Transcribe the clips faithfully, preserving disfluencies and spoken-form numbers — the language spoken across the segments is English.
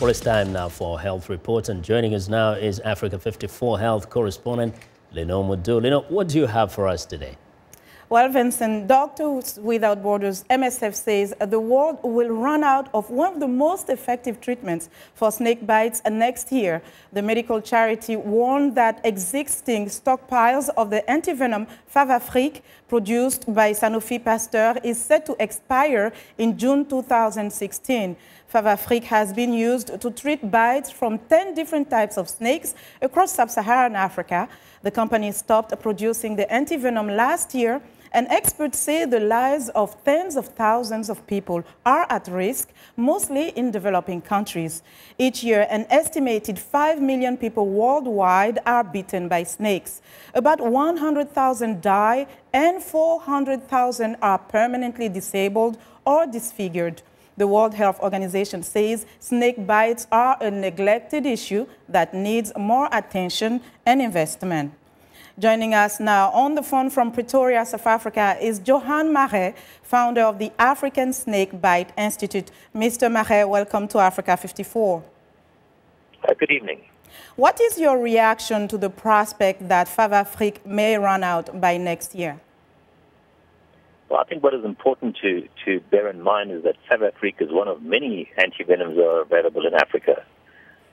Well, it's time now for Health Reports, and joining us now is Africa fifty-four Health correspondent Linord Moudou. Linord, what do you have for us today? Well, Vincent, Doctors Without Borders, M S F, says the world will run out of one of the most effective treatments for snake bites next year. The medical charity warned that existing stockpiles of the antivenom Favafrique, produced by Sanofi Pasteur, is set to expire in June two thousand sixteen. Favafrique has been used to treat bites from ten different types of snakes across sub-Saharan Africa. The company stopped producing the antivenom last year, and experts say the lives of tens of thousands of people are at risk, mostly in developing countries. Each year, an estimated five million people worldwide are bitten by snakes. About one hundred thousand die and four hundred thousand are permanently disabled or disfigured. The World Health Organization says snake bites are a neglected issue that needs more attention and investment. Joining us now on the phone from Pretoria, South Africa, is Johan Marais, founder of the African Snake Bite Institute. Mister Marais, welcome to Africa fifty-four. Good evening. What is your reaction to the prospect that Favafrique may run out by next year? Well, I think what is important to, to bear in mind is that FemAfrique is one of many antivenoms that are available in Africa.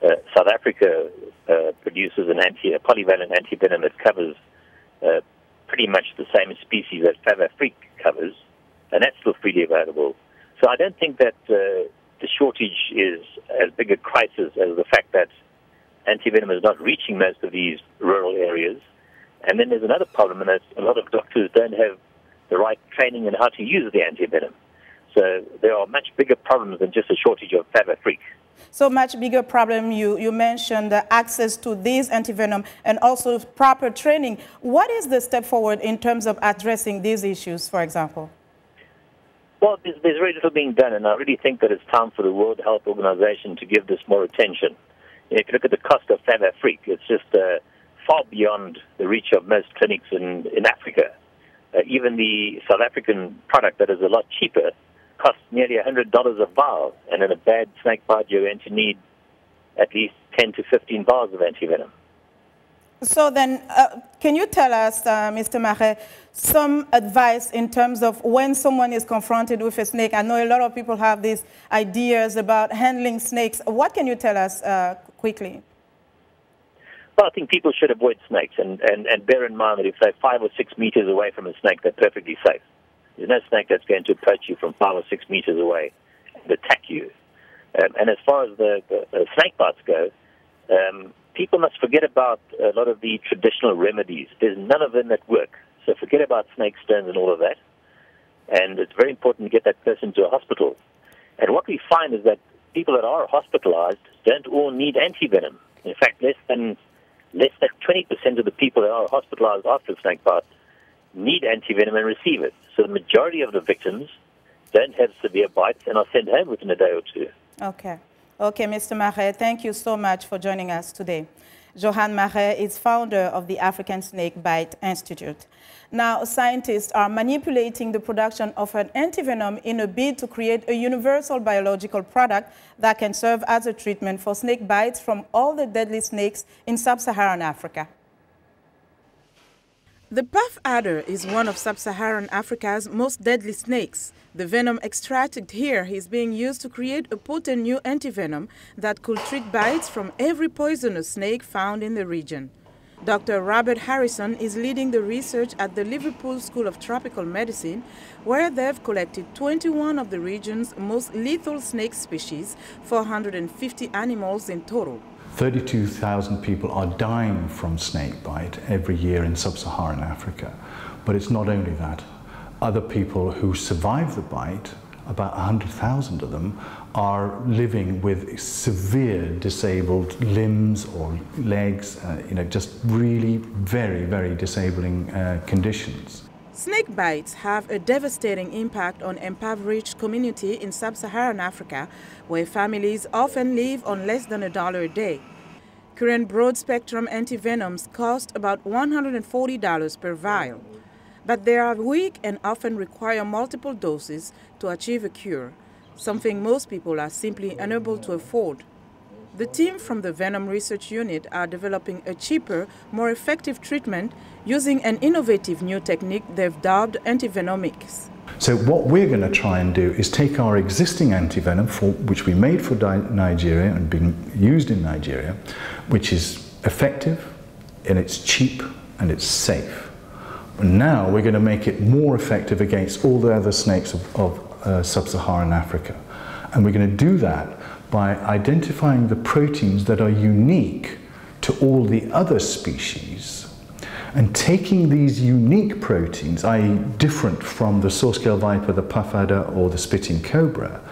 Uh, South Africa uh, produces an anti, a polyvalent antivenom that covers uh, pretty much the same species that FemAfrique covers, and that's still freely available. So I don't think that uh, the shortage is as big a crisis as the fact that antivenom is not reaching most of these rural areas. And then there's another problem, and that's a lot of doctors don't have the right training in how to use the antivenom. So there are much bigger problems than just a shortage of Favafrique. So much bigger problem. You, you mentioned the access to these antivenom and also proper training. What is the step forward in terms of addressing these issues, for example? Well, there's, there's very little being done, and I really think that it's time for the World Health Organization to give this more attention. If you look at the cost of Favafrique, it's just uh, far beyond the reach of most clinics in, in Africa. Uh, even the South African product that is a lot cheaper costs nearly one hundred dollars a vial, and in a bad snake bite, you're going to need at least ten to fifteen vials of antivenom. So then, uh, can you tell us, uh, Mister Marais, some advice in terms of when someone is confronted with a snake? I know a lot of people have these ideas about handling snakes. What can you tell us uh, quickly? Well, I think people should avoid snakes, and, and, and bear in mind that if they're five or six meters away from a snake, they're perfectly safe. There's no snake that's going to approach you from five or six meters away and attack you. Um, and as far as the, the, the snake bites go, um, people must forget about a lot of the traditional remedies. There's none of them that work. So forget about snake stones and all of that. And it's very important to get that person to a hospital. And what we find is that people that are hospitalized don't all need antivenom. In fact, less than Less than twenty percent of the people that are hospitalized after snake bite need antivenom and receive it. So the majority of the victims don't have severe bites and are sent home within a day or two. Okay. Okay, Mister Marais, thank you so much for joining us today. Johan Marais is founder of the African Snake Bite Institute. Now, scientists are manipulating the production of an antivenom in a bid to create a universal biological product that can serve as a treatment for snake bites from all the deadly snakes in sub-Saharan Africa. The puff adder is one of sub-Saharan Africa's most deadly snakes. The venom extracted here is being used to create a potent new antivenom that could treat bites from every poisonous snake found in the region. Doctor Robert Harrison is leading the research at the Liverpool School of Tropical Medicine, where they've collected twenty-one of the region's most lethal snake species, four hundred fifty animals in total. thirty-two thousand people are dying from snake bite every year in sub-Saharan Africa. But it's not only that. Other people who survive the bite, about one hundred thousand of them, are living with severe disabled limbs or legs, uh, you know, just really very, very disabling uh, conditions. Snake bites have a devastating impact on impoverished communities in sub-Saharan Africa, where families often live on less than a dollar a day. Current broad-spectrum antivenoms cost about one hundred forty dollars per vial, but they are weak and often require multiple doses to achieve a cure, something most people are simply unable to afford. The team from the Venom Research Unit are developing a cheaper, more effective treatment using an innovative new technique they've dubbed antivenomics. So what we're going to try and do is take our existing antivenom, for, which we made for Nigeria and being used in Nigeria, which is effective and it's cheap and it's safe. But now we're going to make it more effective against all the other snakes of, of uh, sub-Saharan Africa. And we're going to do that by identifying the proteins that are unique to all the other species and taking these unique proteins, that is different from the saw-scale viper, the puff adder, or the spitting cobra,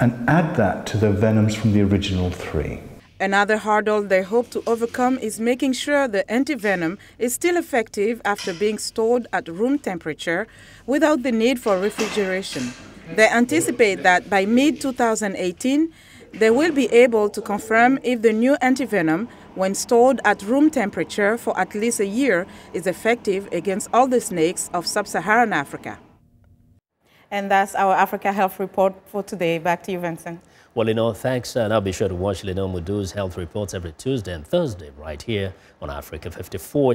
and add that to the venoms from the original three. Another hurdle they hope to overcome is making sure the antivenom is still effective after being stored at room temperature without the need for refrigeration. They anticipate that by mid two thousand eighteen, they will be able to confirm if the new antivenom, when stored at room temperature for at least a year, is effective against all the snakes of sub-Saharan Africa. And that's our Africa Health Report for today. Back to you, Vincent. Well, Linord, thanks, and I'll be sure to watch Linord Moudou's health reports every Tuesday and Thursday right here on Africa fifty-four.